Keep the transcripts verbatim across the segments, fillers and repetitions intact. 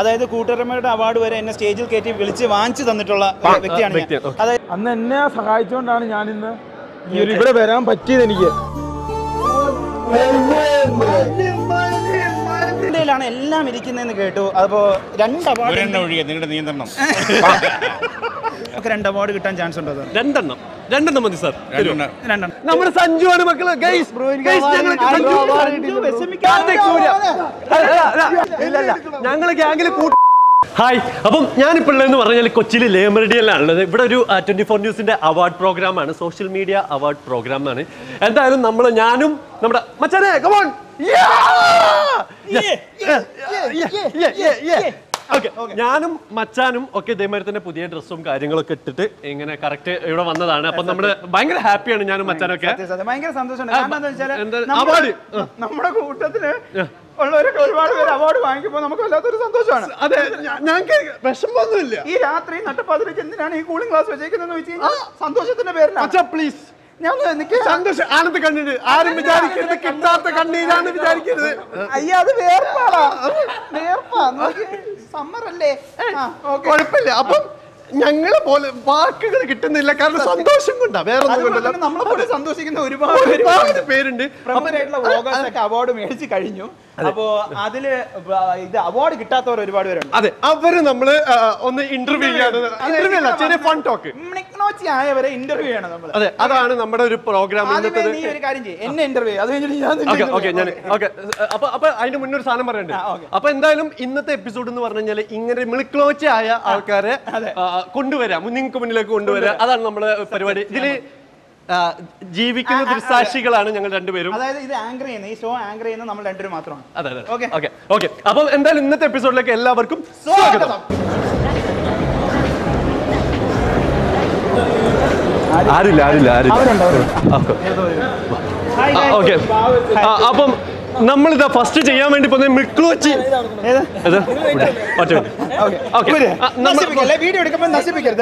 അതായത് കൂട്ടുകാരന്മാരുടെ അവാർഡ് വരെ എന്നെ സ്റ്റേജിൽ കയറ്റി വിളിച്ച് വാങ്ങിച്ചു തന്നിട്ടുള്ള വ്യക്തിയാണ് ഞാൻ. അതായത് അന്ന് എന്നെ സഹായിച്ചുകൊണ്ടാണ് ഞാനിന്ന് ഇവിടെ വരാൻ പറ്റിയത്. എനിക്ക് ാണ് എല്ലാം ഇരിക്കുന്നതെന്ന് കേട്ടു. അപ്പോ രണ്ട് അവാർഡ് നിങ്ങളുടെ നിയന്ത്രണം രണ്ട് അവാർഡ് കിട്ടാൻ ചാൻസ് ഉണ്ടോ? രണ്ടെണ്ണം രണ്ടെണ്ണം മതി സാർ. രണ്ടെണ്ണം നമ്മുടെ സഞ്ജുവാണ് മക്കള്. ഞങ്ങള് ഗ്യാങ്ങില് കൂട്ടി. ഹായ്, അപ്പം ഞാനിപ്പോൾ ഉള്ളതെന്ന് പറഞ്ഞാൽ കൊച്ചിയിൽ ലേമറിഡിയലാണുള്ളത്. ഇവിടെ ഒരു ട്വൻറ്റി ഫോർ ന്യൂസിൻ്റെ അവാർഡ് പ്രോഗ്രാമാണ്, സോഷ്യൽ മീഡിയ അവാർഡ് പ്രോഗ്രാമാണ്. എന്തായാലും നമ്മൾ ഞാനും നമ്മുടെ മച്ചാനെ കമോൺ ഓക്കെ ഞാനും മച്ചാനും ഒക്കെ ഇതേമാതിരി തന്നെ പുതിയ ഡ്രസ്സും കാര്യങ്ങളൊക്കെ ഇട്ടിട്ട് ഇങ്ങനെ കറക്റ്റ് ഇവിടെ വന്നതാണ്. അപ്പൊ നമ്മള് ഭയങ്കര ഹാപ്പിയാണ് ഞാനും മച്ചാനൊക്കെ. ഭയങ്കര സന്തോഷമാണ് നമ്മുടെ കൂട്ടത്തില് ഉള്ളവരൊക്കെ. ഒരുപാട് പേര് അവാർഡ് വാങ്ങിക്കുമ്പോൾ നമുക്ക് വല്ലാത്തൊരു സന്തോഷമാണ്. അതെ, ഞങ്ങൾക്ക് വിഷമൊന്നുമില്ല. ഈ രാത്രി നട്ടപ്പാതിരക്ക് എന്തിനാണ് ഈ കൂളിംഗ് ഗ്ലാസ് വെച്ചേക്കുന്നത് വെച്ച് കഴിഞ്ഞാൽ സന്തോഷത്തിന്റെ പേരിലാണ്. പ്ലീസ് ആനന്ദ കണ്ണീര് ആരും വിചാരിക്കരുത്, കിട്ടാത്ത കണ്ണീരാണ് വിചാരിക്കരുത്. അയ്യ, അത് വേർപ്പാടാ, വേർപ്പാ സമ്മറല്ലേ. കുഴപ്പമില്ല. അപ്പം ഞങ്ങളെ പോലെ വാക്കുകൾ കിട്ടുന്നില്ല, കാരണം സന്തോഷം കൊണ്ടാ, വേറെ ഒന്നും കൊണ്ടല്ല. നമ്മളെ പോലെ സന്തോഷിക്കുന്ന ഒരുപാട് ഒരുപാട് പേരുണ്ട്. പ്രമുഖരായിട്ടുള്ള വ്ളോഗേഴ്സ് ഒക്കെ അവാർഡ് മേടിച്ച് കഴിഞ്ഞു. അപ്പോ അതില് ഇത് അവാർഡ് കിട്ടാത്തവർ ഒരുപാട് പേരുണ്ട്. അതെ, അവര് നമ്മള് ഒന്ന് ഇന്റർവ്യൂ ചെയ്യണം, ചെറിയ ഫൺ ടോക്ക് ആയവരെ ഇന്റർവ്യൂ ചെയ്യണം നമ്മള്. അതെ, അതാണ് നമ്മുടെ ഒരു പ്രോഗ്രാം. എന്നെ ഇന്റർവ്യൂ അത് അപ്പൊ അപ്പൊ അതിന്റെ മുന്നൊരു സാധനം പറയണ്ടേ. അപ്പൊ എന്തായാലും ഇന്നത്തെ എപ്പിസോഡ് എന്ന് പറഞ്ഞു കഴിഞ്ഞാൽ ഇങ്ങനെ മിളിക്ലോച്ച ആയ ആൾക്കാരെ കൊണ്ടുവരാം, നിങ്ങൾക്ക് മുന്നിലേക്ക് കൊണ്ടുവരാം. അതാണ് നമ്മുടെ പരിപാടി. ഇതില് ജീവിക്കുന്ന ദൃസാക്ഷികളാണ് ഞങ്ങൾ രണ്ടുപേരും. അതായത് ഇത് ആങ്കർ ചെയ്യുന്ന, ഈ ഷോ ആങ്കർ ചെയ്യുന്ന നമ്മൾ രണ്ടുപേരും മാത്രമാണ്. അതെ അതെ, ഓക്കെ ഓക്കെ ഓക്കെ. അപ്പൊ എന്തായാലും ഇന്നത്തെ എപ്പിസോഡിലേക്ക് എല്ലാവർക്കും സ്വാഗതം. ആരില്ല ആരില്ല ആരില്ല ഓക്കെ. അപ്പം നമ്മളിതാ ഫസ്റ്റ് ചെയ്യാൻ വേണ്ടി പോകുന്നത് മിക്ലോച്ചി.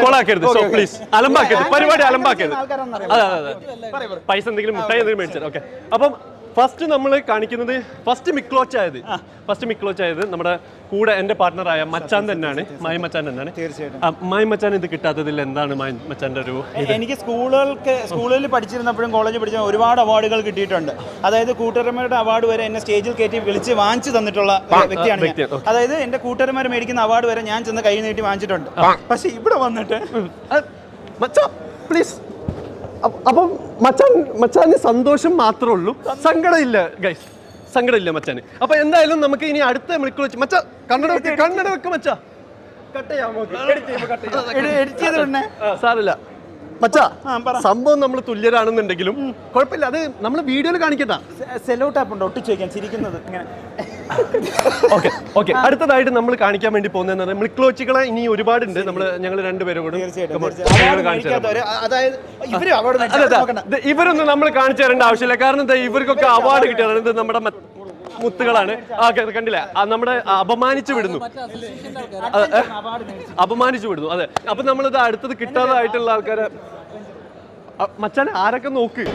കൊളാക്കരുത്, പ്ലീസ് അലമ്പാക്കരുത്, പരിപാടി അലമ്പാക്കരുത്. അതെ അതെ, പൈസ എന്തെങ്കിലും മുട്ടായി എന്തെങ്കിലും മേടിച്ചാൽ ഓക്കെ. അപ്പം ഫസ്റ്റ് നമ്മൾ കാണിക്കുന്നത് ഫസ്റ്റ് മിക്ലോച്ച് ആയത് ഫസ്റ്റ് മിക്ലോച്ച് ആയത് നമ്മുടെ കൂടെ എൻ്റെ പാർട്ണറായ മച്ചാൻ തന്നെയാണ്, മായ മച്ചാൻ തന്നെയാണ്. തീർച്ചയായിട്ടും മായ മച്ചാൻ ഇത് കിട്ടാത്തതിൽ എന്താണ് മായ മച്ചാൻ്റെ ഒരു? എനിക്ക് സ്കൂളുകൾക്ക് സ്കൂളിൽ പഠിച്ചിരുന്നപ്പോഴും കോളേജിൽ പഠിച്ച ഒരുപാട് അവാർഡുകൾ കിട്ടിയിട്ടുണ്ട്. അതായത് കൂട്ടുകാരന്മാരുടെ അവാർഡ് വരെ എന്നെ സ്റ്റേജിൽ കയറ്റി വിളിച്ച് വാങ്ങിച്ചു തന്നിട്ടുള്ള വ്യക്തിയാണ്. അതായത് എൻ്റെ കൂട്ടുകാരന്മാർ മേടിക്കുന്ന അവാർഡ് വരെ ഞാൻ ചെന്ന് കൈ നീട്ടി വാങ്ങിച്ചിട്ടുണ്ട്. പക്ഷെ ഇവിടെ വന്നിട്ട് മച്ചാ പ്ലീസ്. അപ്പം മച്ചാൻ മച്ചാന് സന്തോഷം മാത്രമേ ഉള്ളൂ, സങ്കടമില്ല ഗൈസ്, സങ്കടമില്ല മച്ചാന്. അപ്പൊ എന്തായാലും നമുക്ക് ഇനി അടുത്ത മിളിക്കൽ വെച്ച് മച്ചാ കണ്ണട വെക്ക്, കണ്ണട വെക്ക് മച്ചാ. കട്ട് ചെയ്യാമോ? എഡിറ്റ് ചെയ്തിടണേ. സാരമില്ല മച്ചാ, സംഭവം നമ്മൾ തുല്യരാണെന്നുണ്ടെങ്കിലും കുഴപ്പമില്ല, അത് നമ്മൾ വീഡിയോയിൽ കാണിക്കട്ടാ. സെലോ ടാപ്പ് ഉണ്ടോ ഒട്ടിച്ച് വെക്കാൻ ചിരിക്കുന്നത്? Okay okay. അടുത്തതായിട്ട് നമ്മൾ കാണിക്കാൻ വേണ്ടി പോകുന്നതെന്ന് പറഞ്ഞാൽ മിളിക്ലോച്ചുകളെ ഇനി ഒരുപാടുണ്ട്. നമ്മൾ ഞങ്ങൾ രണ്ടുപേരും കൂടെ ഇവരൊന്നും നമ്മൾ കാണിച്ചു തരേണ്ട ആവശ്യമില്ല, കാരണം ഇവർക്കൊക്കെ അവാർഡ് കിട്ടിയാണ്. ഇത് നമ്മുടെ മുത്തുകളാണ്. ആ കണ്ടില്ലേ, നമ്മുടെ അപമാനിച്ചു വിടുന്നു, അപമാനിച്ചു വിടുന്നു. അതെ, അപ്പൊ നമ്മളിത് അടുത്തത് കിട്ടാതായിട്ടുള്ള ആൾക്കാരെ മച്ചാൻ ആരൊക്കെ നോക്ക്.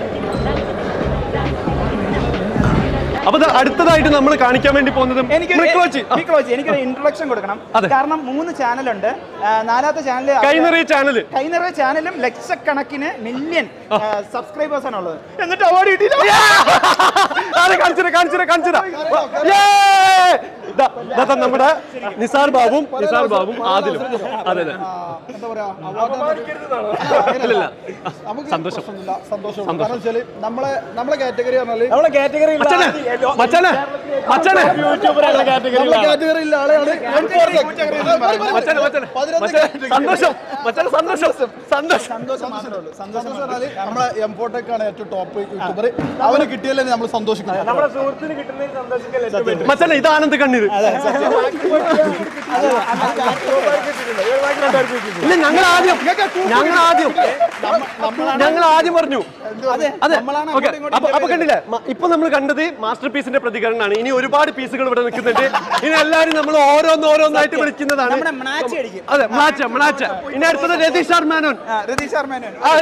അപ്പൊ അടുത്തതായിട്ട് നമ്മൾ കാണിക്കാൻ വേണ്ടി പോകുന്നത് എനിക്കൊരു ഇൻട്രൊഡക്ഷൻ കൊടുക്കണം, കാരണം മൂന്ന് ചാനലുണ്ട്. നാലാമത്തെ ചാനൽ കൈനിറയ ചാനല് കൈനിറയ ചാനലും ലക്ഷക്കണക്കിന് മില്യൺ സബ്സ്ക്രൈബേഴ്സ് ആണ് ഉള്ളത്. എന്നിട്ട് അവാർഡ് കിട്ടിയില്ല. നമ്മുടെ നിസാർ ബാബും നിസാർ ബാബും ആദിലും. അതെ സന്തോഷം സന്തോഷം. നമ്മളെ നമ്മളെ കാറ്റഗറി നമ്മളെ കാറ്റഗറി എംപോർട്ടേക്കാണ് ഏറ്റവും ടോപ്പ് യൂട്യൂബർ. അവന് കിട്ടിയല്ലേ നമ്മൾ സന്തോഷിക്കുന്നത്. മച്ചാനെ ഇത് ആനന്ദ കണ്ണീര് ഇല്ല. ഞങ്ങൾ ആദ്യം ഞങ്ങൾ ആദ്യം ഞങ്ങൾ ആദ്യം പറഞ്ഞു. അതെ അപ്പൊ കണ്ടില്ലേ, ഇപ്പൊ നമ്മൾ കണ്ടത് മാസ്റ്റർ പീസിന്റെ പ്രതികരണമാണ്. ഇനി ഒരുപാട് പീസുകൾ ഇവിടെ നിൽക്കുന്നുണ്ട്. ഇനി എല്ലാവരും നമ്മൾ ഓരോന്നോരോന്നായിട്ട് വിളിക്കുന്നതാണ്. അതെ മ്ലാച്ച മ്ലാച്ച. ഇനി അടുത്തത് രതീഷ് ആർ മേനോൻ.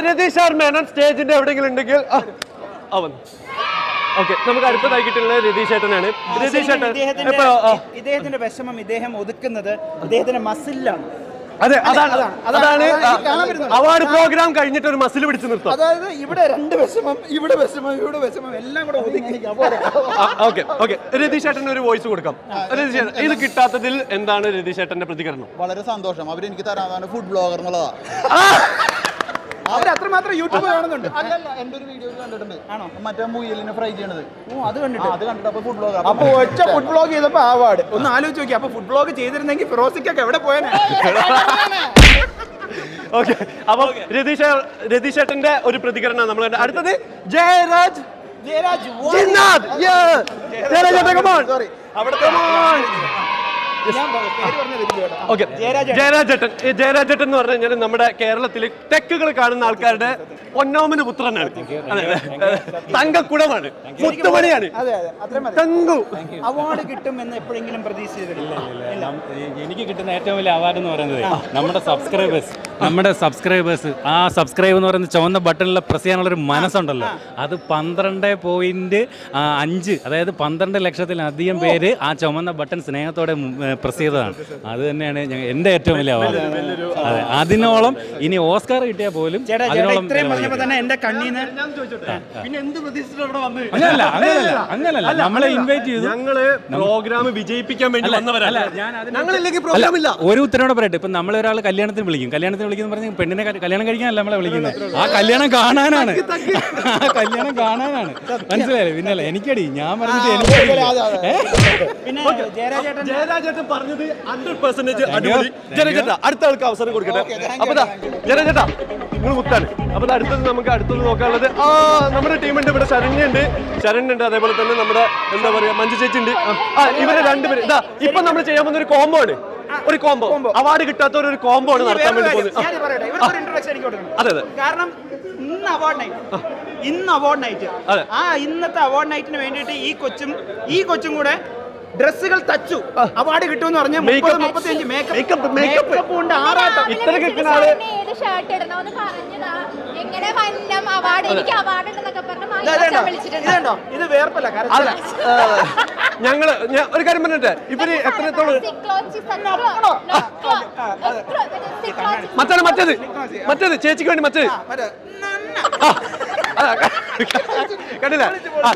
രതീഷ് ആർ മേനോൻ സ്റ്റേജിന്റെ എവിടെയെങ്കിലും ഉണ്ടെങ്കിൽ അവൻ Okay, we have to take it in the Riddhi That's our program. I need to muscle with you. You would have a you would have a Okay, okay. Reddish at another voice would come. Is a guitar and then a reddish at another particular. Valerasandosam, I didn't get a food blogger. That's why I YouTube. I Yes. Okay. Jairaj Jettan. Jairaj Jettan is our Kerala technical guy. One name is Putran. Thangu Kudamani. Muttamani. Thangu. Award kittam enna eppoyengilum pradheeshidilla. Enikku kittunna ettavum valiya award ennu parayunnathu nammada subscribers. Nammada subscribers. Aa subscribe ennu parayunna chavanna button la press cheyanalla oru manasundallo. Adu twelve point five adayathu twelve lakshathil adhigam peru aa chavanna button snehathode Procedure. Other than in the Tumila Adinolam in Oscar, it a volume. Angela invite you. Program B J P coming. Where you turn up at Namala Kalyan the Billing, Kalyan the Billing, Pendana Kalyan Lamala Billing, Kalyan Ghana, Kalyan Ghana, Ansel, any kidding, Yama. one hundred percent adivadi jaragetta adutha alku avasaram kodukkatte appoda jaragetta ningal muttane appoda aduthu namukku aduthu nokkanallathu aa nammada team undu ivide Sharanya undu Sharanya undu adepole thanne nammada endha paraya Manju Chechi undu aa ivare rendu peru da ippo nammal cheyan vanna oru combo aanu oru combo award kittaatha oru combo aanu nadathan vendi ponu njan parayda ivare oru introduction enikku kodukkanam adhe adhe kaaranam inna award night inna award night aa innatha award night nu vendite ee kochum ee kochum kude Dressical touch. Award get on or makeup, makeup, makeup, makeup.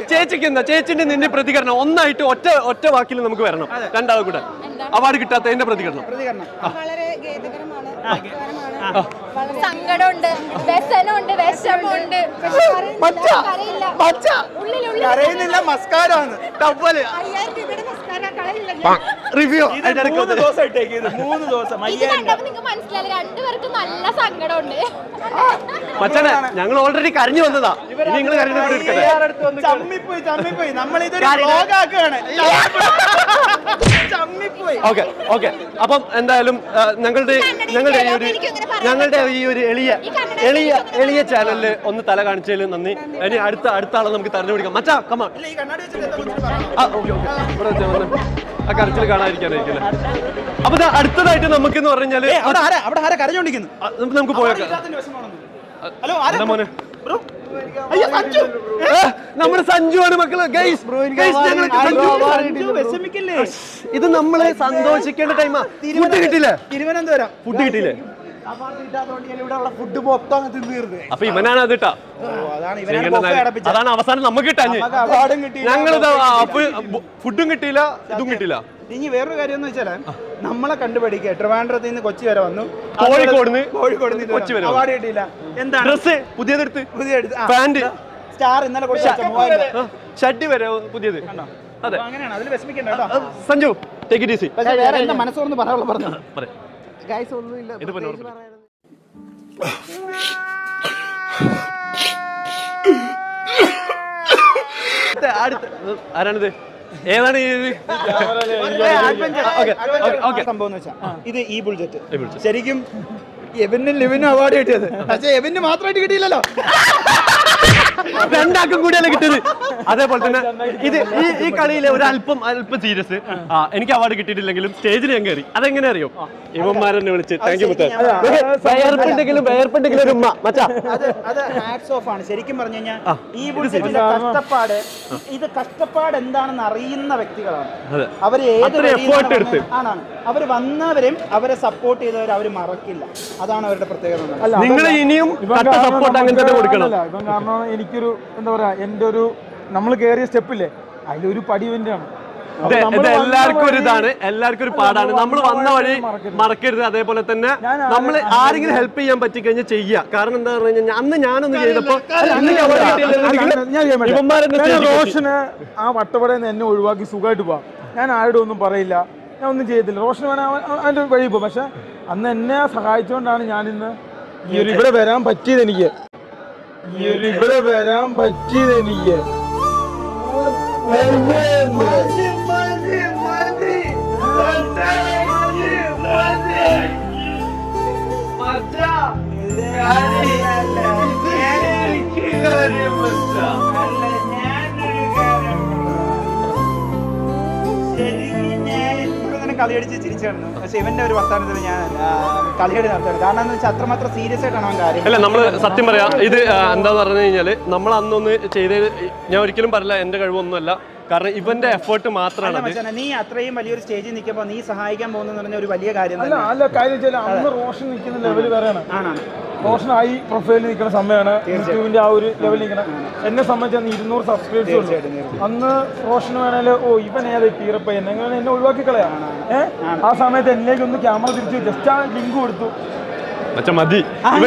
Checking the church in the Pratigana, one night to Ottawa Kilum Guerno, and Alguda. Award guitar in the Pratigana. Sangadon, Besson, the Western, Matta, Matta, Arena Mascaron, Tavoli. Review, I don't know the dose I take it. Moon I Chummy poi, chummy poi. Nammal idhar vlog aakane. Chummy poi. Okay, okay. Appo endaalum nangalde nangalde ee nangalde ee oru eliya eliya eliya channel il onnu thala kaanichadile nanni. Ini adutha adutha aale namukku tharnu pidikam. Macha, come on. Illa ee kannadi vechitte ah, okay, okay. Ivada vannu aa karachil kaanarikkanayikku. Appo da aduthaayittu namukku ennu paranjal avada ara avada ara karajondikkunnu. Namukku namukku poyakka. Hello, are bro? Ayya Sanju! Eh? Nammal Sanju aanu makkale guys. Guys njangalukku Sanju Sanju vesamikille. Idu nammale sandoshikkenna time ah. Food kittilla. Thiruvananthapuram. Food kittilla. Award ittathondu yan ivada ulla food mottham ange thinnirne. Appo ivanana adu itta. Oh adana ivanana bokke adappichu. Adana avasanam namukku ittanje. Namukku awardum kittilla. Njangalda appo foodum kittilla, idum kittilla. Ninni veru karyam ennu vechal nammale kandu pedike Trivandrum innu Kochi vare vannu. Koli kodnu Koli kodnu Kochi vare. Award kittilla. Endana dress pudiyadeduthu pudiyadeduthu pant star innale kodcha three thousand shatti vare pudiyadu kanna adu anganeyana adile vesmikenda ട്ടോ Sanju take it easy പക്ഷേ വേറെ എന്താ മനസ്സോർന്ന് പറയാനുള്ള പറഞ്ഞു പറ guys ഒന്നും ഇല്ല ഇത് പറയുന്നത് അടുത്ത ആരാണിത് ഏതാണ് ഈ അഡ്വഞ്ചർ ഓക്കേ ഓക്കേ സംഭവം എന്ന് വെച്ചാ ഇത് e bull jet ശരിക്കും Evin Livin award it is. I say Evin Matra. രണ്ടാക്കും കൂടിയല്ലേ കിട്ടിയത്. അതേപോലെ തന്നെ ഇത് ഈ ഈ കളിയിലെ ഒരു അല്പം അല്പം സീരിയസ്. ആ എനിക്ക് അവാർഡ് കിട്ടിയിട്ടില്ലെങ്കിലും സ്റ്റേജിൽ ഞാൻ കയറി. അതെങ്ങനെ അറിയോ? ഇവന്മാർ എന്നെ വിളിച്ച് താങ്ക് യു ബയർപ്പെട്ടിക്കലും ബയർപ്പെട്ടിക്കലും ഉമ്മ മച്ചാ അത് അത് ഹാറ്റ്സ് ഓഫ് ആണ്. ശരിക്കും പറഞ്ഞു കഴിഞ്ഞാൽ ഈ ബുൾജെറ്റിന്റെ കഷ്ടപ്പാട്, ഇത് കഷ്ടപ്പാട് എന്താണെന്ന് അറിയുന്ന വ്യക്തികളാണ് അവർ. ഏത് ആണാണ് അവർ വന്നവരും അവരെ സപ്പോർട്ട് ചെയ്തവർ അവർ മറക്കില്ല. അതാണ് അവരുടെ പ്രത്യേകത. നിങ്ങൾ ഇനിയും സപ്പോർട്ട് അങ്ങനെ തന്നെ കൊടുക്കണം. ഇപ്പം കാരണം എനിക്കൊരു എന്താ പറയാ, എൻ്റെ ഒരു നമ്മൾ കയറിയ സ്റ്റെപ്പില്ലേ അതിലൊരു പടി ഇവന്റ് ആണ്. എല്ലാവർക്കും ഒരു ഇതാണ്, എല്ലാവർക്കും ഒരു പാടാണ്. നമ്മൾ വന്ന വഴി മറക്കരുത്. അതേപോലെ തന്നെ നമ്മൾ ആരെങ്കിലും ഹെൽപ്പ് ചെയ്യാൻ പറ്റിക്കഴിഞ്ഞാൽ ചെയ്യുക. കാരണം എന്താ പറഞ്ഞു കഴിഞ്ഞാൽ അന്ന് ഞാനൊന്ന് ചെയ്തപ്പോ റോഷന് ആ വട്ടവടയിൽ എന്നെ ഒഴിവാക്കി സുഖമായിട്ട് പോവാം. ഞാൻ ആരോടും ഒന്നും പറയില്ല, ഞാൻ ഒന്നും ചെയ്തില്ല. റോഷൻ വേണം അതിന്റെ വഴി പോകും. പക്ഷെ അന്ന് എന്നെ സഹായിച്ചുകൊണ്ടാണ് ഞാനിന്ന് ഈ ഒരു ഇവിടെ വരാൻ പറ്റിയത്. എനിക്ക് ഈ ഒരു ഇവിടെ വരാൻ പറ്റിയത് എനിക്ക് കളിയടിച്ച് ചിരിച്ചാണ്. പക്ഷെ ഇവന്റെ ഒരു വർത്താനത്തിൽ ഞാൻ കളിയടി നടത്തുന്നത് കാരണം എന്ന് വെച്ചാൽ അത്രമാത്രം സീരിയസ് ആയിട്ടാണ് അവൻ കാര്യം. അല്ല നമ്മള് സത്യം പറയാം, ഇത് എന്താന്ന് പറഞ്ഞു കഴിഞ്ഞാല് നമ്മൾ അന്നൊന്ന് ചെയ്ത് ഞാൻ ഒരിക്കലും പറയില്ല എന്റെ കഴിവൊന്നുമല്ല. കാരണം ഇവന്റെ എഫേർട്ട് മാത്രമാണ്. നീ അത്രയും വലിയൊരു സ്റ്റേജിൽ നിൽക്കുമ്പോൾ നീ സഹായിക്കാൻ പോകുന്ന ഒരു വലിയ കാര്യം. റോഷൻ നിൽക്കുന്ന ലെവൽ വേറെയാണ്. റോഷനായി പ്രൊഫൈലിൽ നിൽക്കുന്ന സമയമാണ് യൂട്യൂബിന്റെ ആ ഒരു ലെവലിൽ നിൽക്കണം. എന്നെ സംബന്ധിച്ച് ഇരുന്നൂറ് സബ്സ്ക്രൈബേഴ്സ് അന്ന് റോഷൻ വേണേൽ ഓ ഇവൻ ഏത് തീരപ്പ എന്നെ എന്നെ ഒഴിവാക്കി കളയാണ്. ആ സമയത്ത് എന്നിലേക്ക് ഒന്ന് ക്യാമറ തിരിച്ചു ജസ്റ്റ് ആ ലിങ്ക് കൊടുത്തു. മതി, അപ്പൊ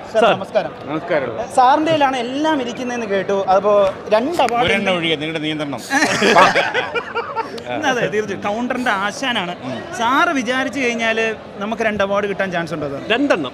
നമസ്കാരം. നമസ്കാരം. സാറിന്റെ കയ്യിലാണ് എല്ലാം ഇരിക്കുന്നതെന്ന് കേട്ടു. അപ്പോ രണ്ട് അവാർഡ് നിങ്ങളുടെ നിയന്ത്രണം അതെ തീർച്ചയായും കൗണ്ടറിന്റെ ആശാനാണ്. സാറ് വിചാരിച്ചു കഴിഞ്ഞാല് നമുക്ക് രണ്ട് അവാർഡ് കിട്ടാൻ ചാൻസ് ഉണ്ടോ? രണ്ടെണ്ണം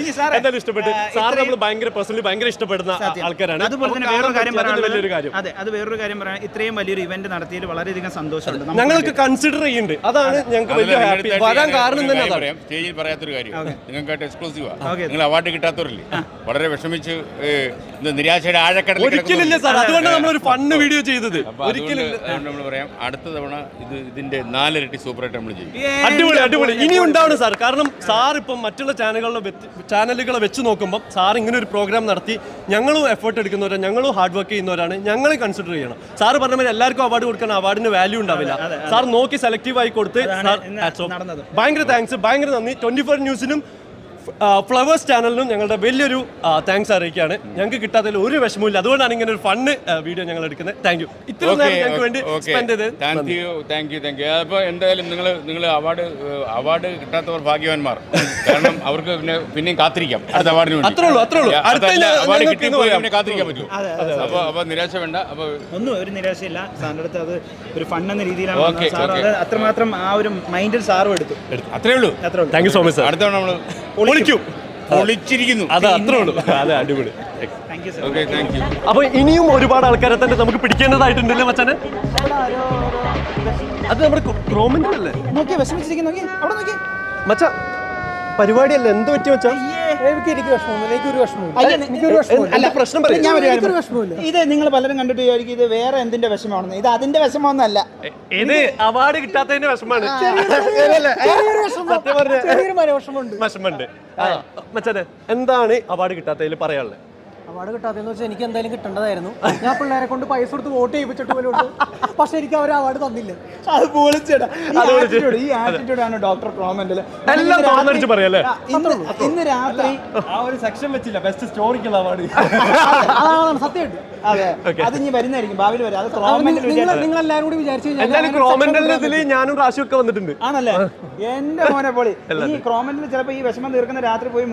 ഇനി സാർ എന്തായാലും ഇഷ്ടപ്പെട്ടു. സാർ നമ്മൾ ഭയങ്കര പേഴ്സണലി ഭയങ്കര ഇഷ്ടപ്പെടുന്ന ആൾക്കാരാണ്. അതുപോലെ തന്നെ വേറൊരു കാര്യം പറയാനുള്ളത് അതെ അത് വേറൊരു കാര്യം പറയാൻ ഇത്രയും വലിയൊരു ഇവന്റ് നടത്തിയതിൽ വളരെയധികം സന്തോഷമുണ്ട്. ഞങ്ങൾക്ക് കൺസിഡർ ചെയ്യുന്നുണ്ട്, അതാണ് ഞങ്ങൾക്ക് വരാൻ കാരണം തന്നെ. പറയാം സ്റ്റേജിൽ പറയാത്തൊരു കാര്യം നിങ്ങൾക്കായിട്ട് എക്സ്ക്ലൂസീവാണ്. നിങ്ങൾ അവാർഡ് കിട്ടാത്തവരല്ലേ വളരെ വിഷമിച്ച് നിരാശയുടെ ആഴക്കടൽ. ഒരിക്കലില്ല സാർ, അതുകൊണ്ടാണ് നമ്മളൊരു ഫണ്ണ് വീഡിയോ ചെയ്തത്. ഒരിക്കലും നമ്മൾ പറയാം അടുത്ത തവണ ഇത് ഇതിന്റെ നാലിരട്ടി സൂപ്പറായിട്ട് നമ്മൾ ചെയ്യും. അടിപൊളി അടിപൊളി ഇനി ഉണ്ടാവണം സാർ. കാരണം സാർ ഇപ്പം മറ്റുള്ള ചാനലുകളിലെ ചാനലുകളെ വെച്ച് നോക്കുമ്പോൾ സാർ ഇങ്ങനെ ഒരു പ്രോഗ്രാം നടത്തി. ഞങ്ങളും എഫേർട്ട് എടുക്കുന്നവരാണ്, ഞങ്ങളും ഹാർഡ് വർക്ക് ചെയ്യുന്നവരാണ്, ഞങ്ങൾ കൺസിഡർ ചെയ്യണം. സാർ പറഞ്ഞ പോലെ എല്ലാവർക്കും അവാർഡ് കൊടുക്കാൻ അവാർഡിന് വാല്യൂ ഉണ്ടാവില്ല. സാർ നോക്കി സെലക്റ്റീവ് ആയി കൊടുത്ത് ഭയങ്കര താങ്ക്സ്, ഭയങ്കര നന്ദി. ട്വന്റി ഫോർ ന്യൂസിനും ഫ്ലവേഴ്സ് ചാനലിനും ഞങ്ങളുടെ വലിയൊരു താങ്ക്സ് അറിയിക്കുകയാണ്. ഞങ്ങൾക്ക് കിട്ടാത്തതിൽ ഒരു വിഷമമില്ല, അതുകൊണ്ടാണ് ഇങ്ങനെ ഒരു ഫണ്ണ് വീഡിയോ ഞങ്ങൾ എടുക്കുന്നത്. താങ്ക് യു ഇത്രയും നേരം ഞങ്ങൾക്ക് വേണ്ടി സ്പെൻഡ് ചെയ്തത്. Thank you thank you thank you. അപ്പോൾ എന്തായാലും നിങ്ങൾ നിങ്ങൾ അവാർഡ് അവാർഡ് കിട്ടാത്തവർ ഭാഗ്യവാന്മാർ. കാരണം അവർക്ക് പിന്നെ പിന്നെയും കാത്തിരിക്കാം അടുത്ത അവാർഡിന് വേണ്ടി. അത്രേ ഉള്ളൂ അത്രേ ഉള്ളൂ അവാർഡ് കിട്ടിയപ്പോൾ പിന്നെ കാത്തിരിക്കാൻ പറ്റും. അപ്പോൾ അപ്പോൾ നിരാശ വേണ്ട. അപ്പോൾ ഒന്നും ഒരു നിരാശയില്ല സാറിൻ്റെ അടുത്ത്. അത് ഒരു ഫണ്ണെന്ന രീതിയിലാണ് അത്. അത്രമാത്രം ആ ഒരു മൈൻഡിൽ സാറും എടുത്തു. അത്രേ ഉള്ളൂ അത്രേ ഉള്ളൂ. Thank you so much sir. അടുത്തവണ നമ്മൾ അപ്പൊ ഇനിയും ഒരുപാട് ആൾക്കാരെ തന്നെ നമുക്ക് പിടിക്കേണ്ടതായിട്ടുണ്ടല്ലേ മച്ചാനെ? അത് നമ്മുടെ ക്രോമിന്റെ അല്ലേ? നോക്കി വിഷമിച്ചിരിക്കുന്നു മച്ച. പരിപാടിയല്ല എന്തോ പറ്റി മച്ചാ? ഇത് നിങ്ങൾ പലരും കണ്ടിട്ട് വിചാരിക്കും ഇത് വേറെ എന്തിന്റെ വിഷമമാണെന്ന്. ഇത് അതിന്റെ വിഷമമൊന്നല്ല, ഇത് അവാർഡ് കിട്ടാത്തതിന്റെ വിഷമാണ്. എന്താണ് അവാർഡ് കിട്ടാത്തതിൽ പറയാനുള്ളത്? I don't This is not a I don't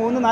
know. I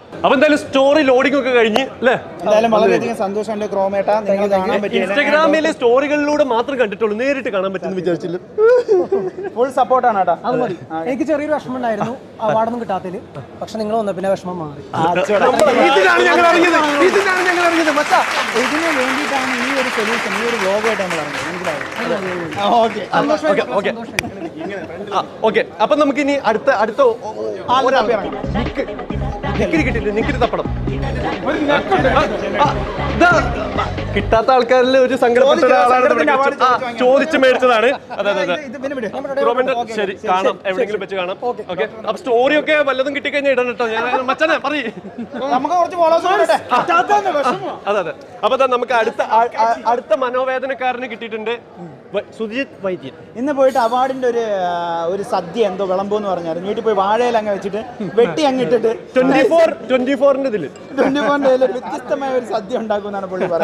But Sudhit, why did? In the poet award into the Sadi and the Valambon or new to Pavade language, Betty and it twenty four twenty four in the twenty one with Kistamay Sadi and Daguna Bolivar.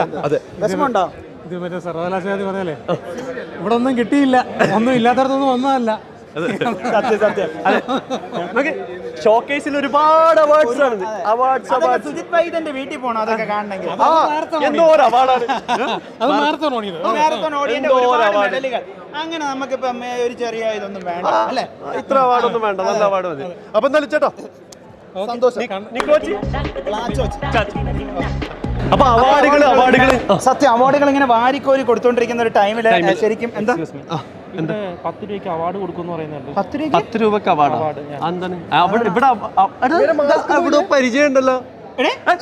Vesmonda. But on the Gitilla, on the Lather. That's it, that's it. Showcase is a part of awards. Awards are about to sit by the V T for another. I'm going to make up a marriage area on the man. It's out of the man. Upon the Lichetta Santos. Satya, what are you going to buy? Couldn't drink in the time and I said, and the Patrick Award would go on. Patrick Award and then I would have Parisian. That's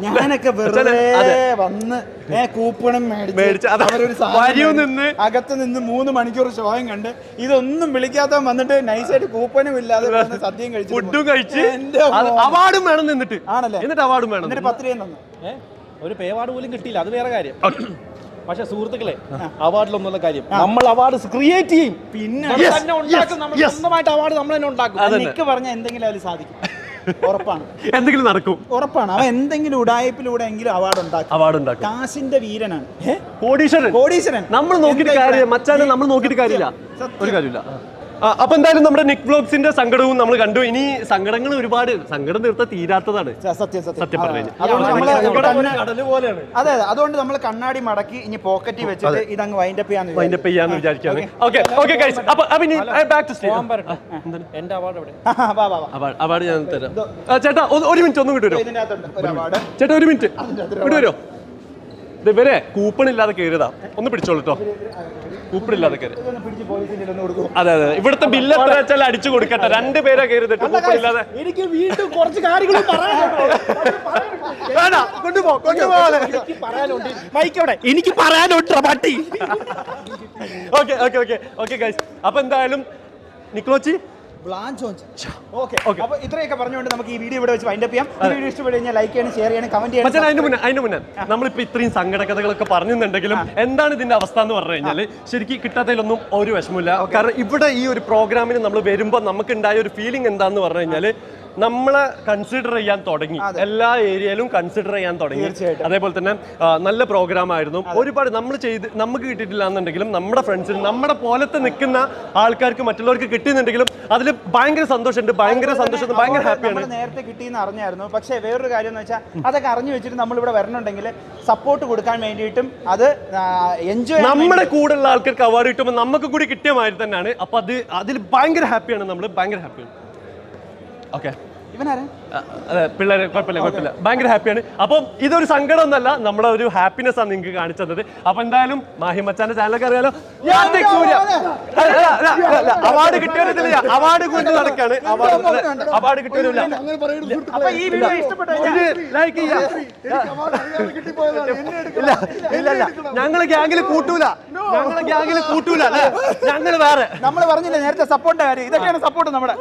Yanaka, coupon made. Why do you know? I got in the moon, the manicure showing under either Milikata, Monday, nice at coupon will lather something. Would do I change? Award man in the two. In the award man, the Patrian. ഒരു പേവാർഡ് പോലും കിട്ടിയില്ല അത് വേറെ കാര്യം പക്ഷേ സുഹൃത്തുക്കളെ അവാർഡിൽ ഒന്നുള്ള കാര്യം നമ്മൾ അവാർഡ്സ് ക്രിയേറ്റ് ചെയ്യും പിന്നെ തന്നെ ഉണ്ടാക്കും നമ്മൾ സ്വന്തമായിട്ട് അവാർഡ് നമ്മൾ തന്നെ ഉണ്ടാക്കും എനിക്ക് പറഞ്ഞ എന്തെങ്കിലും അതിൽ സാധിക്കും ഉറപ്പാണ് എന്തെങ്കിലും നടക്കും ഉറപ്പാണ് അവൻ എന്തെങ്കിലും ഉടായിപ്പിലൂടെ എങ്കിലും അവാർഡ് ഉണ്ടാക്കും അവാർഡ് ഉണ്ടാക്കും കാശിന്റെ വീരനാണ് കോടീശ്വരൻ കോടീശ്വരൻ നമ്മൾ നോക്കിയിട്ട് കാര്യം മച്ചാനെ നമ്മൾ നോക്കിയിട്ട് കാര്യമില്ല ഒരു കാര്യമില്ല Up and down number Nick Vlogs in the Sangaru, Namakandu, any Sangarangan, everybody, Sangaran, the Tirata. I don't know the Kanadi Maraki in your pocket, which I don't wind up and wind up piano. Okay, okay, guys. I mean, I'm back to sleep. End about it. About it. Cheta, what do you mean to do? Cheta, what do you mean to do? They were coupon in the Kerala on the Pritcholo. Upper Laka. If it's a bill of the attitude, Kataranda Peragate, the Tupila, it can be to Portugal. Good to walk. Mike, Iniki Parano Trabati. Okay, okay, okay, okay, guys. Up and the island, Nicolochi. Blanche. Okay. Okay. Now, this video is wind up. If you like and share and comment. I know. I know. We are talking about all these things. What is the program? We are talking about feeling. Namla consider a yan toding, Ella Arielum consider a yan toding, Adaboltan, Nala program I don't know. Or part number chase, number kitty land and regulum, number friends, number polythan, Alcar, Matalor kitty and regulum, other bangers under the bangers under the banger happy. Other carnage which is number of Vernon support would come and eat him, other enjoy number cool alcar cover it, number good kitty, other banger happy and number banger happy. Okay. Even are? Uh, pillar, pillar, Banker happy. Upon either Sangar on the la, number of happiness and in Ganachan. Upon Dialum, Mahimachan, Alagara, Yadikuria. About a guitar, about a good about a guitar. Like Yangal Gangal Putula, Yangal Gangal Putula, Yangal, number of the head support, they can support another.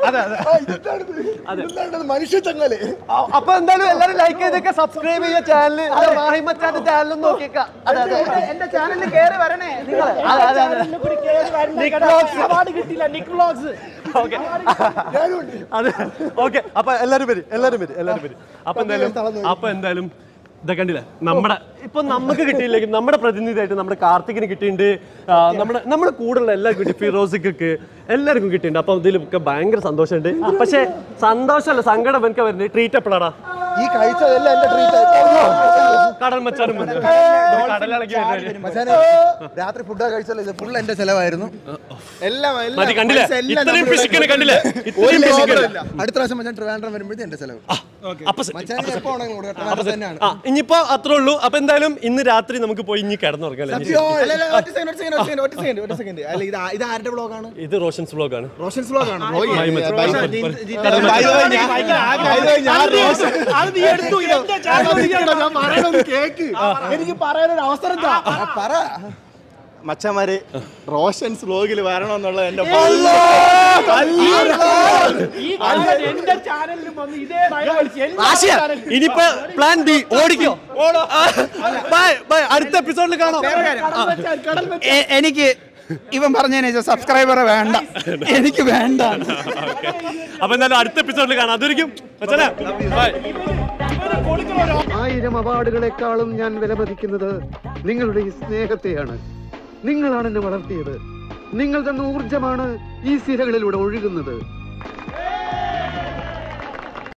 Manisha Changali. Upon that, subscribe to your channel. I must have the channel. No, and the channel is care of an egg. Nicholas. Okay. Okay. Up a little bit, a little bit, a little bit. Up and then up and then. The candidate. Number Namaka, number of president, number Karthik and Kitinde, number Kudal, Ella Rosic, Ella Gukitin, upon the banger Sandosha Day. Apache Sandosha Sanga Venka treat a plata. He kites a I am going to go to the Machamare, Roshan's logo is on the end of the channel. Plan B, audio. Bye, bye. At the episode, any case, even Barnan is a subscriber of Anda. Any give Anda. Upon that, at the episode, like another give. I am about to collect column and Velabatik in the Ningle snake of theatre. Ningle on the Ningle and Urjamana, easy regular would origin another.